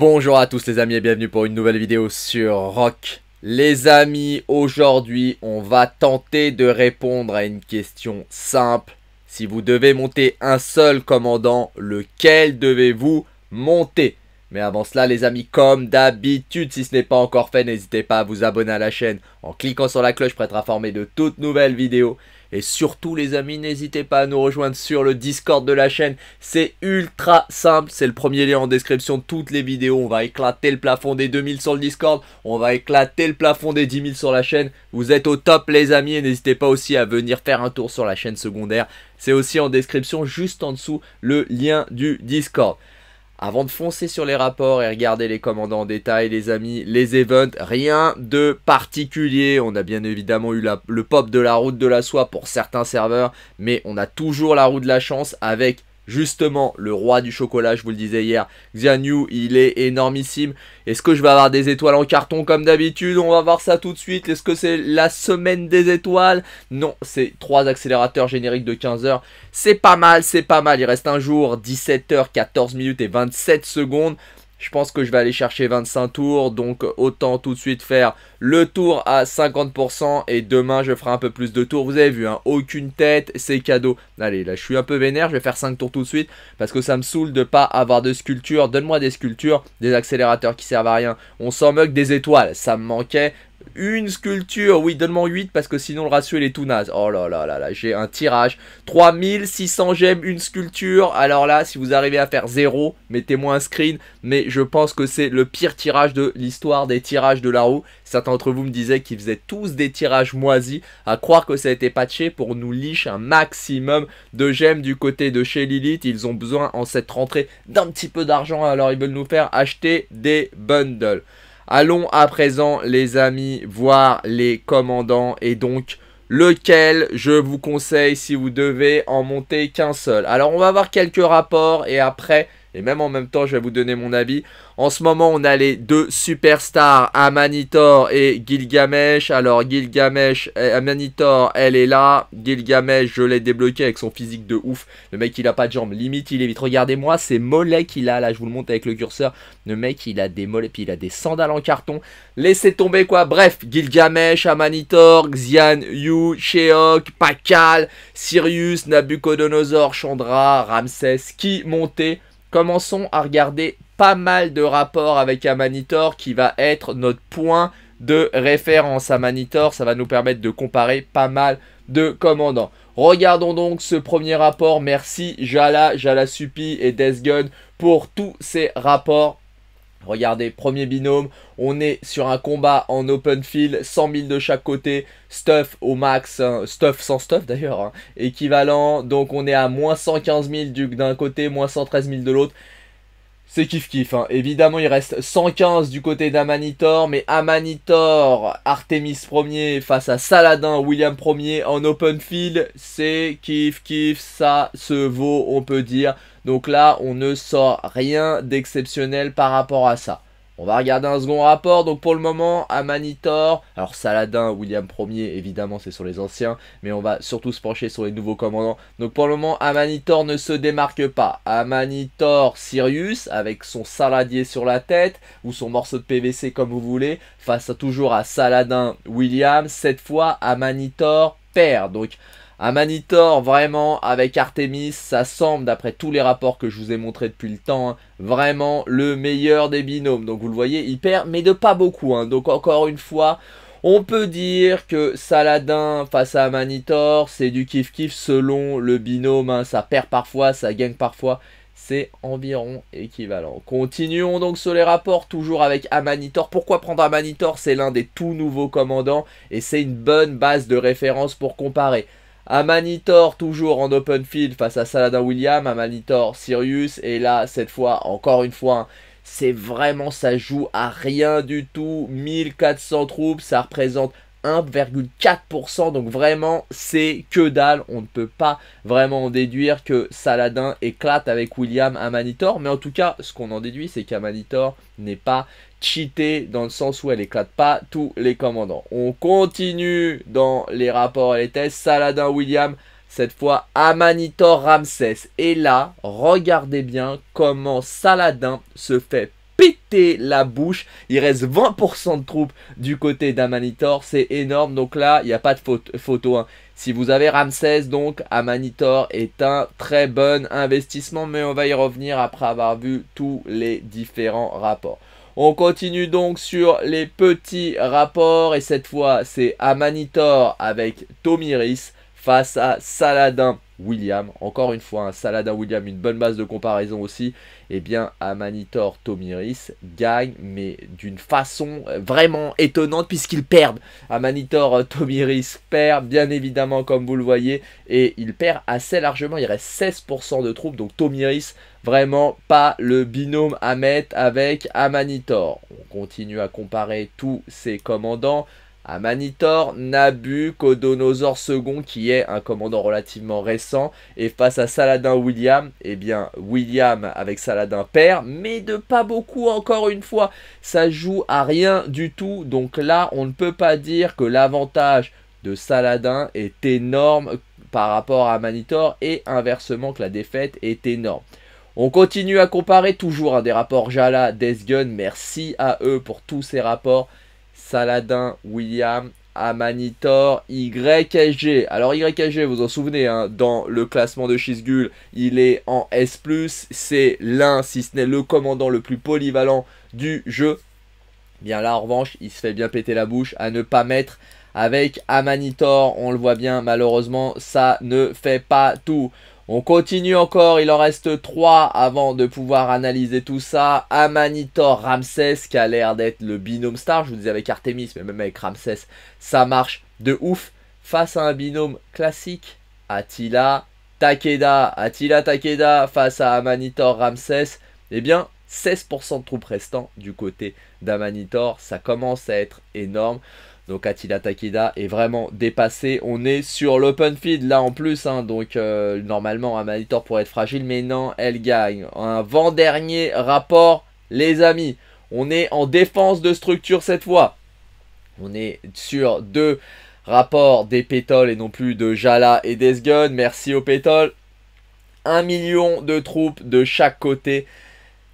Bonjour à tous les amis et bienvenue pour une nouvelle vidéo sur Rock. Les amis, aujourd'hui on va tenter de répondre à une question simple. Si vous devez monter un seul commandant, lequel devez-vous monter? Mais avant cela les amis, comme d'habitude, si ce n'est pas encore fait, n'hésitez pas à vous abonner à la chaîne en cliquant sur la cloche pour être informé de toutes nouvelles vidéos. Et surtout les amis, n'hésitez pas à nous rejoindre sur le Discord de la chaîne, c'est ultra simple, c'est le premier lien en description de toutes les vidéos. On va éclater le plafond des 2000 sur le Discord, on va éclater le plafond des 10 000 sur la chaîne. Vous êtes au top les amis et n'hésitez pas aussi à venir faire un tour sur la chaîne secondaire, c'est aussi en description juste en dessous le lien du Discord. Avant de foncer sur les rapports et regarder les commandants en détail, les amis, les events, rien de particulier. On a bien évidemment eu le pop de la route de la soie pour certains serveurs, mais on a toujours la roue de la chance avec justement le roi du chocolat, je vous le disais hier, Xiang Yu, il est énormissime. Est-ce que je vais avoir des étoiles en carton comme d'habitude? On va voir ça tout de suite. Est-ce que c'est la semaine des étoiles? Non, c'est 3 accélérateurs génériques de 15 h. C'est pas mal, c'est pas mal. Il reste un jour, 17 h 14 min et 27 s. Je pense que je vais aller chercher 25 tours, donc autant tout de suite faire le tour à 50% et demain je ferai un peu plus de tours. Vous avez vu, hein, aucune tête, c'est cadeau. Allez, là je suis un peu vénère, je vais faire 5 tours tout de suite parce que ça me saoule de pas avoir de sculptures. Donne-moi des sculptures, des accélérateurs qui servent à rien. On s'en moque des étoiles, ça me manquait. Une sculpture, oui, donne-moi 8 parce que sinon le ratio il est tout naze. Oh là là là là, j'ai un tirage. 3600 gemmes, une sculpture. Alors là, si vous arrivez à faire 0, mettez-moi un screen. Mais je pense que c'est le pire tirage de l'histoire des tirages de la roue. Certains d'entre vous me disaient qu'ils faisaient tous des tirages moisis. À croire que ça a été patché pour nous leash un maximum de gemmes du côté de chez Lilith. Ils ont besoin en cette rentrée d'un petit peu d'argent, alors ils veulent nous faire acheter des bundles. Allons à présent les amis voir les commandants et donc lequel je vous conseille si vous devez en monter qu'un seul. Alors on va voir quelques rapports et après, et même en même temps je vais vous donner mon avis. En ce moment on a les deux superstars, Amanitore et Gilgamesh. Alors Gilgamesh, Amanitore elle est là. Gilgamesh je l'ai débloqué avec son physique de ouf. Le mec il a pas de jambes, limite il évite. Regardez-moi ces mollets qu'il a là, je vous le montre avec le curseur. Le mec il a des mollets, puis il a des sandales en carton. Laissez tomber quoi, bref. Gilgamesh, Amanitore, Xiang Yu, Sheok, Pakal, Sirius, Nabuchodonosor, Chandra, Ramsès, qui montait. Commençons à regarder pas mal de rapports avec Amanitore qui va être notre point de référence. Amanitore, ça va nous permettre de comparer pas mal de commandants. Regardons donc ce premier rapport. Merci Jala, Jala Supi et Death Gun pour tous ces rapports. Regardez, premier binôme, on est sur un combat en open field, 100 000 de chaque côté, stuff au max, hein, stuff sans stuff d'ailleurs, hein, équivalent, donc on est à moins 115 000 d'un côté, moins 113 000 de l'autre. C'est kiff kiff, hein. Évidemment il reste 115 du côté d'Amanitore, mais Amanitore, Artemis 1er face à Saladin, William 1er en open field, c'est kiff kiff, ça se vaut on peut dire. Donc là on ne sort rien d'exceptionnel par rapport à ça. On va regarder un second rapport, donc pour le moment Amanitore, alors Saladin, William 1er évidemment c'est sur les anciens, mais on va surtout se pencher sur les nouveaux commandants. Donc pour le moment Amanitore ne se démarque pas, Amanitore Sirius avec son saladier sur la tête, ou son morceau de PVC comme vous voulez, face à, toujours à Saladin, William, cette fois Amanitore perd, donc Amanitore vraiment avec Artemis, ça semble d'après tous les rapports que je vous ai montrés depuis le temps, hein, vraiment le meilleur des binômes. Donc vous le voyez, il perd mais de pas beaucoup, hein. Donc encore une fois, on peut dire que Saladin face à Amanitore, c'est du kiff kiff selon le binôme, hein. Ça perd parfois, ça gagne parfois, c'est environ équivalent. Continuons donc sur les rapports, toujours avec Amanitore. Pourquoi prendre Amanitore? C'est l'un des tout nouveaux commandants et c'est une bonne base de référence pour comparer. Amanitore toujours en open field face à Saladin William, Amanitore Sirius, et là cette fois, encore une fois, hein, c'est vraiment, ça joue à rien du tout, 1400 troupes, ça représente 1,4%, donc vraiment c'est que dalle, on ne peut pas vraiment en déduire que Saladin éclate avec William Amanitore, mais en tout cas ce qu'on en déduit c'est qu'Amanitore n'est pas cheaté dans le sens où elle éclate pas tous les commandants. On continue dans les rapports et les tests, Saladin William, cette fois Amanitore Ramsès, et là regardez bien comment Saladin se fait péter la bouche. Il reste 20% de troupes du côté d'Amanitor, c'est énorme. Donc là, il n'y a pas de photo. Si vous avez Ramsès, donc Amanitor est un très bon investissement, mais on va y revenir après avoir vu tous les différents rapports. On continue donc sur les petits rapports et cette fois c'est Amanitor avec Tomiris face à Saladin William. Encore une fois, hein, Saladin William, une bonne base de comparaison aussi. Eh bien, Amanitor Tomiris gagne, mais d'une façon vraiment étonnante puisqu'ils perdent. Amanitor Tomiris perd, bien évidemment, comme vous le voyez, et il perd assez largement. Il reste 16% de troupes, donc Tomiris, vraiment pas le binôme à mettre avec Amanitor. On continue à comparer tous ces commandants. Amanitor, Nabuchodonosor II qui est un commandant relativement récent et face à Saladin William, eh bien William avec Saladin perd mais de pas beaucoup encore une fois, ça joue à rien du tout donc là on ne peut pas dire que l'avantage de Saladin est énorme par rapport à Amanitor et inversement que la défaite est énorme. On continue à comparer toujours des rapports Jala, Death Gun, merci à eux pour tous ces rapports. Saladin, William, Amanitor, YSG. Alors YSG, vous en souvenez, hein, dans le classement de Shizgul, il est en S+, c'est l'un, si ce n'est le commandant le plus polyvalent du jeu. Bien là, en revanche, il se fait bien péter la bouche à ne pas mettre avec Amanitor. On le voit bien, malheureusement, ça ne fait pas tout. On continue encore, il en reste 3 avant de pouvoir analyser tout ça. Amanitor, Ramsès qui a l'air d'être le binôme star. Je vous disais avec Artemis, mais même avec Ramsès, ça marche de ouf. Face à un binôme classique, Attila, Takeda. Attila, Takeda face à Amanitor, Ramsès. Eh bien, 16% de troupes restant du côté d'Amanitor. Ça commence à être énorme. Donc Attila Takeda est vraiment dépassé, on est sur l'open field là en plus, hein. Donc normalement Amanitor pourrait être fragile, mais non, elle gagne. Un avant-dernier rapport, les amis, on est en défense de structure cette fois. On est sur 2 rapports des Pétol et non plus de Jala et Death Gun, merci aux Pétol. 1 million de troupes de chaque côté,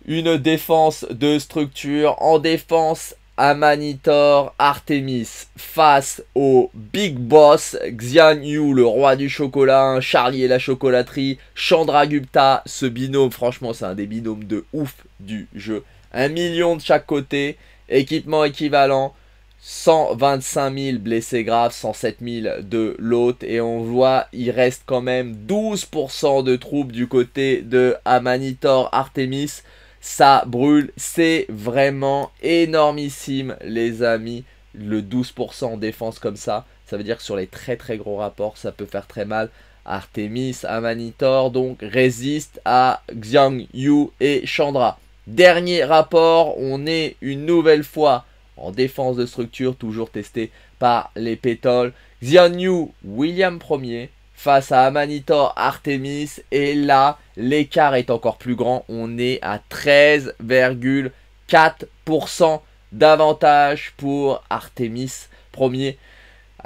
une défense de structure en défense. Amanitor, Artemis face au Big Boss, Xiang Yu, le roi du chocolat, hein, Charlie et la chocolaterie, Chandragupta, ce binôme, franchement c'est un des binômes de ouf du jeu. 1 million de chaque côté, équipement équivalent, 125 000 blessés graves, 107 000 de l'autre et on voit il reste quand même 12% de troupes du côté de Amanitor, Artemis. Ça brûle, c'est vraiment énormissime les amis, le 12% en défense comme ça, ça veut dire que sur les très très gros rapports, ça peut faire très mal. Artemis, Amanitor donc résiste à Xiang Yu et Chandra. Dernier rapport, on est une nouvelle fois en défense de structure, toujours testé par les Pétol. Xiang Yu, William 1er. Face à Amanitor, Artemis, et là, l'écart est encore plus grand. On est à 13,4% d'avantage pour Artemis 1er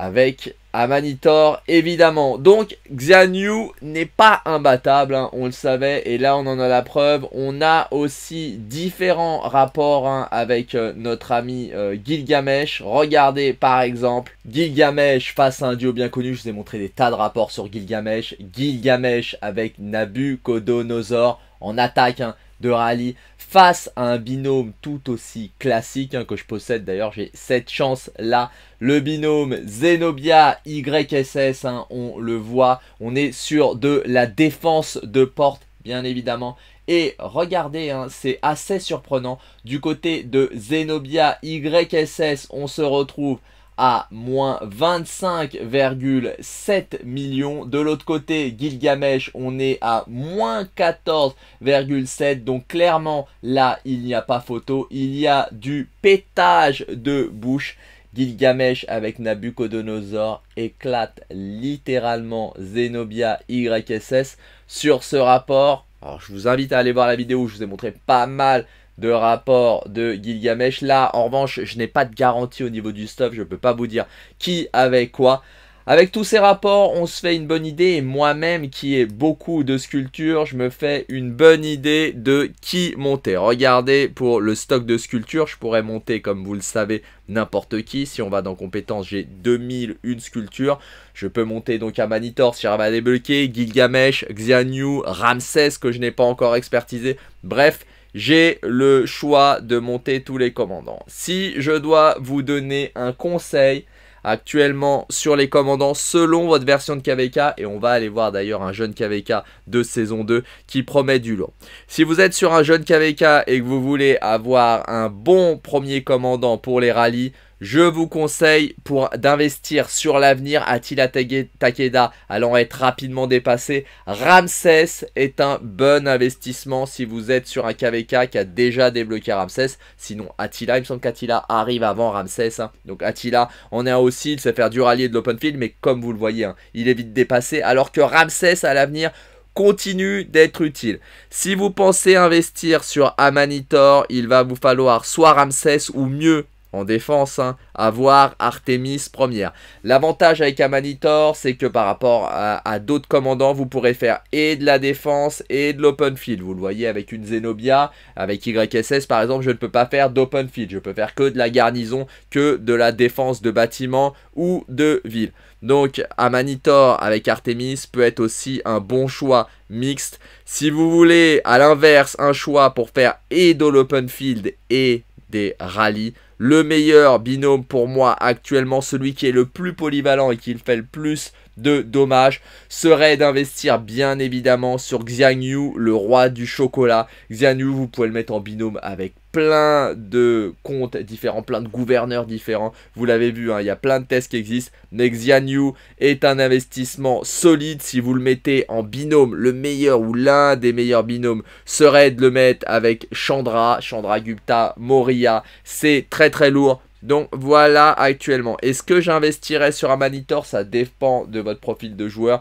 avec Amanitor, évidemment. Donc, Xiang Yu n'est pas imbattable, hein, on le savait, et là, on en a la preuve. On a aussi différents rapports hein, avec notre ami Gilgamesh. Regardez, par exemple, Gilgamesh face à un duo bien connu. Je vous ai montré des tas de rapports sur Gilgamesh. Gilgamesh avec Nabuchodonosor en attaque hein, de rallye face à un binôme tout aussi classique hein, que je possède d'ailleurs, j'ai cette chance là, le binôme Zenobia YSS, hein, on le voit, on est sur de la défense de porte bien évidemment. Et regardez, hein, c'est assez surprenant, du côté de Zenobia YSS on se retrouve à moins 25,7 millions. De l'autre côté, Gilgamesh, on est à moins 14,7. Donc clairement, là, il n'y a pas photo. Il y a du pétage de bouche. Gilgamesh avec Nabuchodonosor éclate littéralement Zenobia YSS sur ce rapport. Alors, je vous invite à aller voir la vidéo où je vous ai montré pas mal de rapport de Gilgamesh. Là, en revanche, je n'ai pas de garantie au niveau du stuff. Je ne peux pas vous dire qui avait quoi. Avec tous ces rapports, on se fait une bonne idée, et moi-même qui ai beaucoup de sculptures, je me fais une bonne idée de qui monter. Regardez, pour le stock de sculptures, je pourrais monter, comme vous le savez, n'importe qui. Si on va dans compétences, j'ai 2001 sculptures. Je peux monter donc Amanitore si j'arrive à débloquer, Gilgamesh, Xiang Yu, Ramsès que je n'ai pas encore expertisé. Bref, j'ai le choix de monter tous les commandants. Si je dois vous donner un conseil actuellement sur les commandants selon votre version de KVK, et on va aller voir d'ailleurs un jeune KVK de saison 2 qui promet du lot. Si vous êtes sur un jeune KVK et que vous voulez avoir un bon premier commandant pour les rallyes, je vous conseille d'investir sur l'avenir. Attila Takeda allant être rapidement dépassé, Ramsès est un bon investissement si vous êtes sur un KVK qui a déjà débloqué Ramsès. Sinon Attila, il me semble qu'Attila arrive avant Ramsès, hein. Donc Attila en est un aussi, il sait faire du rallye et de l'open field, mais comme vous le voyez, hein, il est vite dépassé, alors que Ramsès à l'avenir continue d'être utile. Si vous pensez investir sur Amanitore, il va vous falloir soit Ramsès ou mieux en défense, hein, avoir Artemis première. L'avantage avec Amanitore, c'est que par rapport à d'autres commandants, vous pourrez faire et de la défense et de l'open field. Vous le voyez avec une Zenobia, avec YSS par exemple, je ne peux pas faire d'open field. Je peux faire que de la garnison, que de la défense de bâtiments ou de villes. Donc Amanitore avec Artemis peut être aussi un bon choix mixte. Si vous voulez à l'inverse un choix pour faire et de l'open field et des rallyes, le meilleur binôme pour moi actuellement, celui qui est le plus polyvalent et qui fait le plus de dommages, serait d'investir bien évidemment sur Xiang Yu, le roi du chocolat. Xiang Yu, vous pouvez le mettre en binôme avec plein de comptes différents, plein de gouverneurs différents. Vous l'avez vu, hein, il y a plein de tests qui existent. Mais Xiang Yu est un investissement solide. Si vous le mettez en binôme, le meilleur ou l'un des meilleurs binômes serait de le mettre avec Chandra, Chandragupta, Moria. C'est très très lourd. Donc voilà actuellement. Est-ce que j'investirais sur Amanitore? Ça dépend de votre profil de joueur.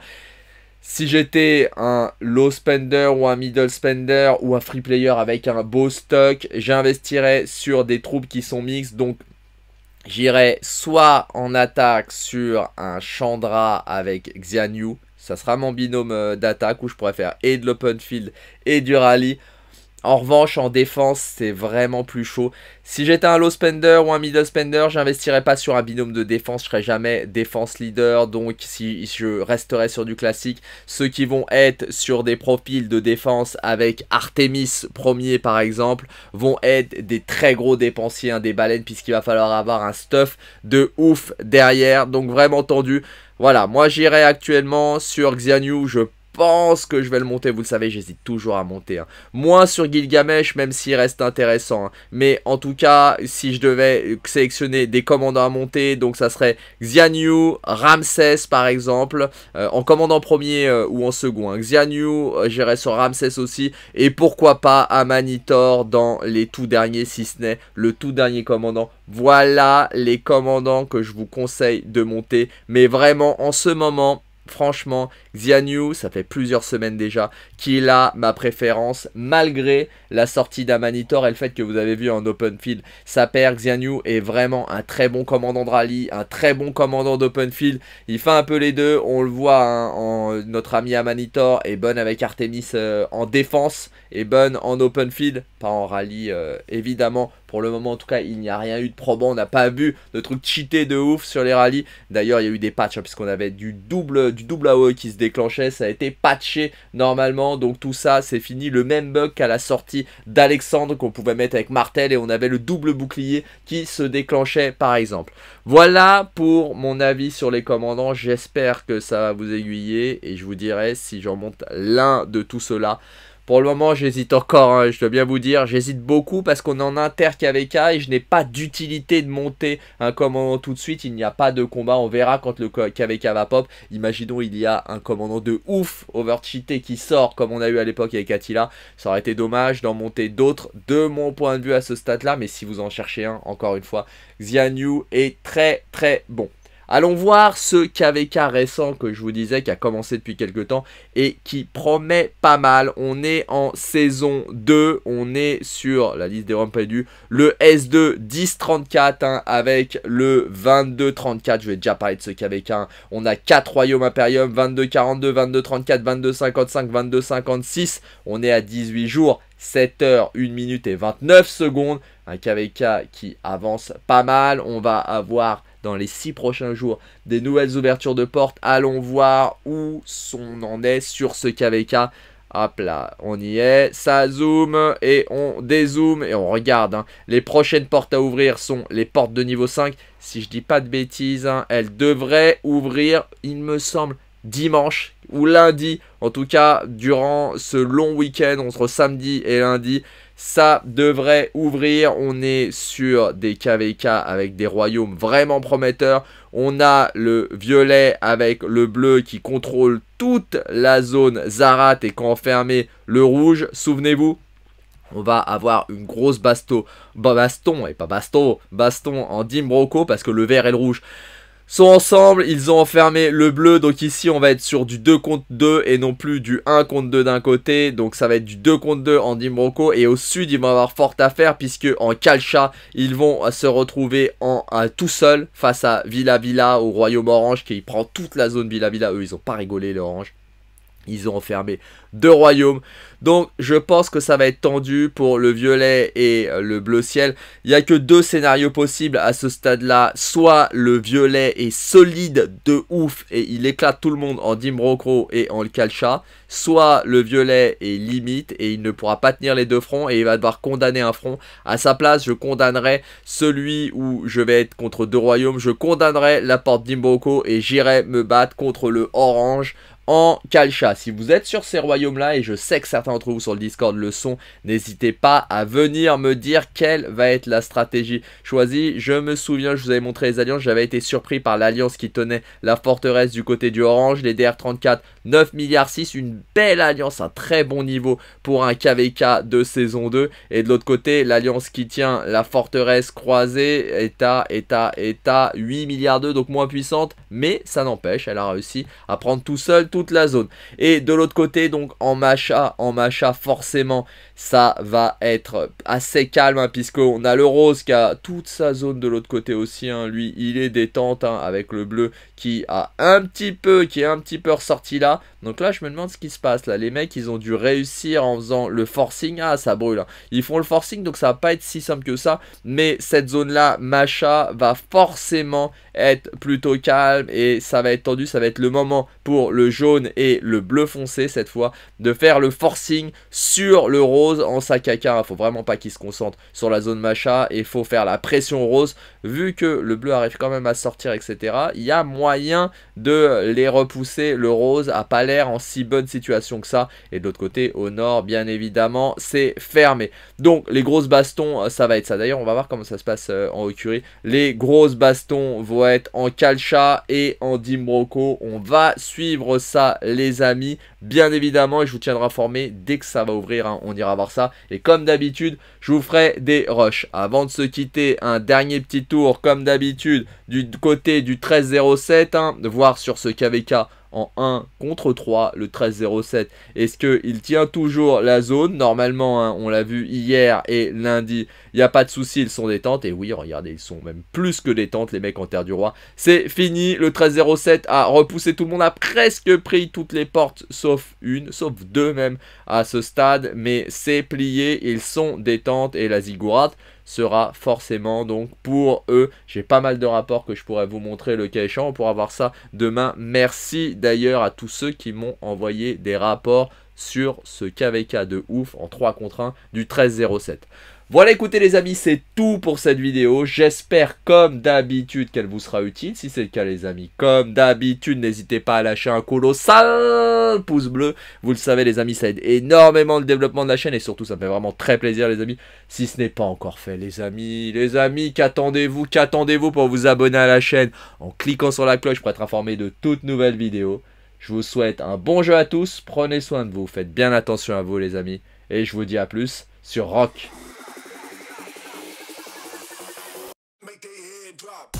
Si j'étais un low spender ou un middle spender ou un free player avec un beau stock, j'investirais sur des troupes qui sont mixtes. Donc j'irais soit en attaque sur un Chandra avec Xiang Yu, ça sera mon binôme d'attaque où je pourrais faire et de l'open field et du rallye. En revanche, en défense, c'est vraiment plus chaud. Si j'étais un low spender ou un middle spender, j'investirais pas sur un binôme de défense. Je serais jamais défense leader. Donc, si je resterais sur du classique, ceux qui vont être sur des profils de défense avec Artemis premier, par exemple, vont être des très gros dépensiers, hein, des baleines, puisqu'il va falloir avoir un stuff de ouf derrière. Donc, vraiment tendu. Voilà, moi, j'irai actuellement sur Xiang Yu. Je pense que je vais le monter, vous le savez, j'hésite toujours à monter, hein. Moins sur Gilgamesh, même s'il reste intéressant, hein. Mais en tout cas, si je devais sélectionner des commandants à monter, donc ça serait Xiang Yu, Ramsès par exemple, en commandant premier ou en second, hein. Xiang Yu, j'irai sur Ramsès aussi, et pourquoi pas Amanitore dans les tout derniers, si ce n'est le tout dernier commandant. Voilà les commandants que je vous conseille de monter, mais vraiment en ce moment, franchement, Xiang Yu, ça fait plusieurs semaines déjà qu'il a ma préférence malgré la sortie d'Amanitore et le fait que vous avez vu en open field. Sa paire, Xiang Yu, est vraiment un très bon commandant de rallye, un très bon commandant d'open field. Il fait un peu les deux, on le voit, hein, notre ami Amanitore est bonne avec Artemis en défense et bonne en open field, pas en rallye évidemment. Pour le moment, en tout cas, il n'y a rien eu de probant. On n'a pas vu de trucs cheatés de ouf sur les rallyes. D'ailleurs, il y a eu des patchs, hein, puisqu'on avait du double AOE qui se déclenchait. Ça a été patché normalement. Donc, tout ça, c'est fini. Le même bug qu'à la sortie d'Alexandre qu'on pouvait mettre avec Martel. Et on avait le double bouclier qui se déclenchait, par exemple. Voilà pour mon avis sur les commandants. J'espère que ça va vous aiguiller. Et je vous dirai si j'en monte l'un de tout cela. Pour le moment, j'hésite encore, hein, je dois bien vous dire, j'hésite beaucoup parce qu'on est en inter-KVK et je n'ai pas d'utilité de monter un commandant tout de suite. Il n'y a pas de combat, on verra quand le KVK va pop. Imaginons il y a un commandant de ouf, overcheaté, qui sort comme on a eu à l'époque avec Attila. Ça aurait été dommage d'en monter d'autres de mon point de vue à ce stade-là. Mais si vous en cherchez un, encore une fois, Xiang Yu est très très bon. Allons voir ce KVK récent que je vous disais qui a commencé depuis quelques temps et qui promet pas mal. On est en saison 2, on est sur la liste des Rampédu, le S2 10-34 hein, avec le 22-34, je vais déjà parler de ce KVK. Hein. On a 4 royaumes impérium, 22-42, 22-34, 22-55, 22-56, on est à 18 jours. 7 h 1 min et 29 secondes, un KVK qui avance pas mal. On va avoir dans les 6 prochains jours des nouvelles ouvertures de portes. Allons voir où on en est sur ce KVK. Hop là, on y est, ça zoome et on dézoome et on regarde. Hein. Les prochaines portes à ouvrir sont les portes de niveau 5. Si je dis pas de bêtises, hein, elles devraient ouvrir, il me semble, dimanche ou lundi, en tout cas durant ce long week-end entre samedi et lundi, ça devrait ouvrir. On est sur des KVK avec des royaumes vraiment prometteurs. On a le violet avec le bleu qui contrôle toute la zone Zarat et qu'enfermé le rouge, souvenez-vous. On va avoir une grosse baston en Imbroco parce que le vert et le rouge sont ensemble, ils ont enfermé le bleu, donc ici on va être sur du 2 contre 2 et non plus du 1 contre 2 d'un côté, donc ça va être du 2 contre 2 en Imbroco, et au sud ils vont avoir fort à faire puisque en Calcha ils vont se retrouver en tout seul face à Villa Villa au royaume orange qui prend toute la zone Villa Villa, eux ils ont pas rigolé l'orange. Ils ont enfermé 2 royaumes. Donc je pense que ça va être tendu pour le violet et le bleu ciel. Il n'y a que 2 scénarios possibles à ce stade-là. Soit le violet est solide de ouf et il éclate tout le monde en Imbroco et en Calcha. Soit le violet est limite et il ne pourra pas tenir les 2 fronts et il va devoir condamner un front. À sa place, je condamnerai celui où je vais être contre 2 royaumes. Je condamnerai la porte d'Imbroco et j'irai me battre contre le orange en Calcha. Si vous êtes sur ces royaumes là, et je sais que certains d'entre vous sur le Discord le sont, n'hésitez pas à venir me dire quelle va être la stratégie choisie. Je me souviens, je vous avais montré les alliances, j'avais été surpris par l'alliance qui tenait la forteresse du côté du orange, les DR34, 9 milliards 6, une belle alliance, un très bon niveau pour un KVK de saison 2, et de l'autre côté, l'alliance qui tient la forteresse croisée est à 8 milliards 2, donc moins puissante, mais ça n'empêche, elle a réussi à prendre tout seul, toute la zone. Et de l'autre côté, donc en Macha forcément ça va être assez calme hein, puisqu'on a le rose qui a toute sa zone de l'autre côté aussi hein. Lui il est détente hein, avec le bleu qui est un petit peu ressorti là. Donc là je me demande ce qui se passe là, les mecs ils ont dû réussir en faisant le forcing. Ah ça brûle hein. Ils font le forcing donc ça va pas être si simple que ça, mais cette zone là Macha va forcément être plutôt calme et ça va être tendu. Ça va être le moment pour le jeu et le bleu foncé cette fois de faire le forcing sur le rose en Sakaka. Faut vraiment pas qu'il se concentre sur la zone Macha et faut faire la pression rose. Vu que le bleu arrive quand même à sortir etc, il y a moyen de les repousser. Le rose a pas l'air en si bonne situation que ça. Et de l'autre côté au nord bien évidemment c'est fermé. Donc les grosses bastons ça va être ça. D'ailleurs on va voir comment ça se passe en Occurie. Les grosses bastons vont être en Calcha et en Imbroco. On va suivre ça les amis, bien évidemment, et je vous tiendrai informé dès que ça va ouvrir hein, on ira voir ça, et comme d'habitude je vous ferai des rushs. Avant de se quitter, un dernier petit tour comme d'habitude du côté du 1307 hein, de voir sur ce KVK en 1 contre 3, le 13-07. Est-ce qu'il tient toujours la zone? Normalement, hein, on l'a vu hier et lundi, il n'y a pas de souci, ils sont détentes. Et oui, regardez, ils sont même plus que détentes, les mecs en terre du roi. C'est fini, le 13-07 a repoussé tout le monde, a presque pris toutes les portes, sauf une, sauf 2 même à ce stade. Mais c'est plié, ils sont détentes et la ziggurat sera forcément donc pour eux. J'ai pas mal de rapports que je pourrais vous montrer le cas échéant. On pourra voir ça demain. Merci d'ailleurs à tous ceux qui m'ont envoyé des rapports sur ce KVK de ouf en 3 contre 1 du 13-07. Voilà, écoutez les amis, c'est tout pour cette vidéo. J'espère comme d'habitude qu'elle vous sera utile. Si c'est le cas les amis, comme d'habitude, n'hésitez pas à lâcher un colossal pouce bleu. Vous le savez les amis, ça aide énormément le développement de la chaîne et surtout ça me fait vraiment très plaisir les amis. Si ce n'est pas encore fait les amis, qu'attendez-vous pour vous abonner à la chaîne en cliquant sur la cloche pour être informé de toutes nouvelles vidéos. Je vous souhaite un bon jeu à tous, prenez soin de vous, faites bien attention à vous les amis et je vous dis à plus sur Rock. Drop.